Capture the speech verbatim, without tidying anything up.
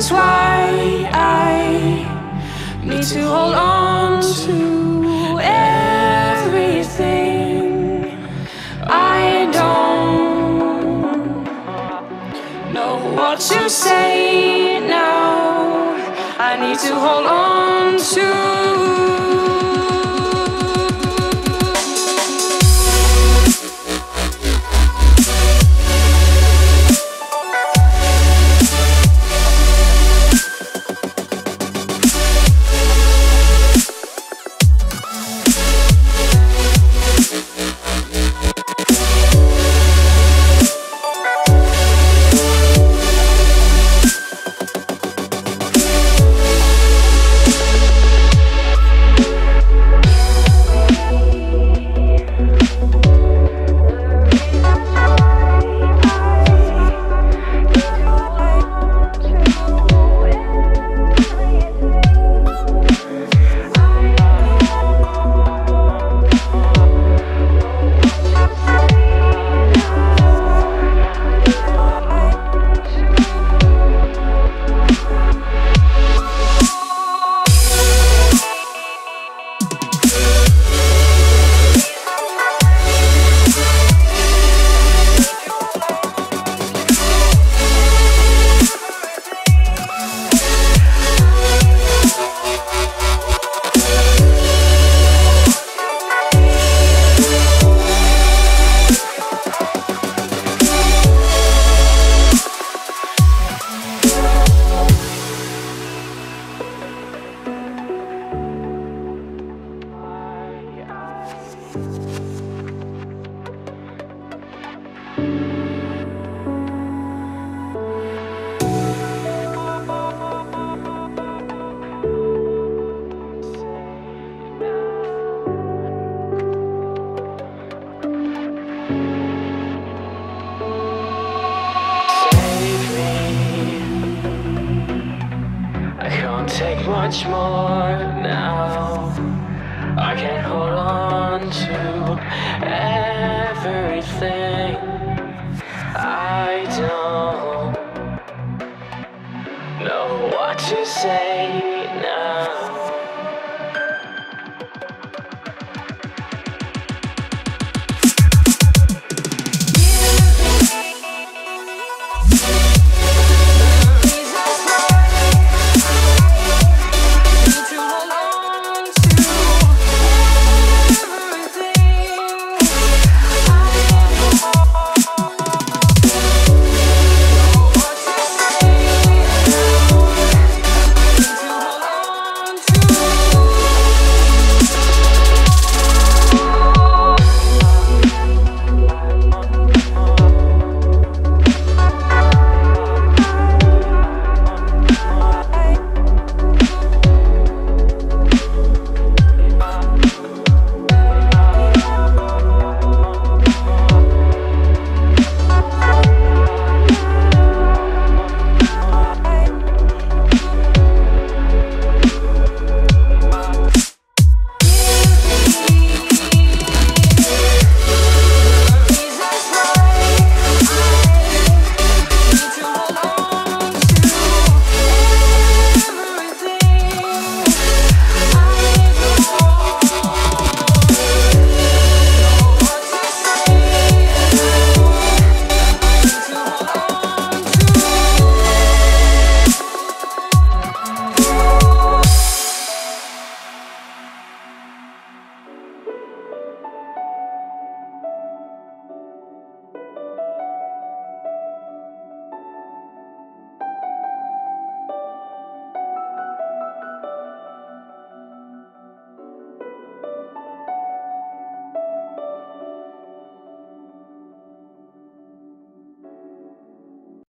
reasons why I need to hold on to everything. I don't know what to say now. I need to hold on to much more now. I can hold on to everything.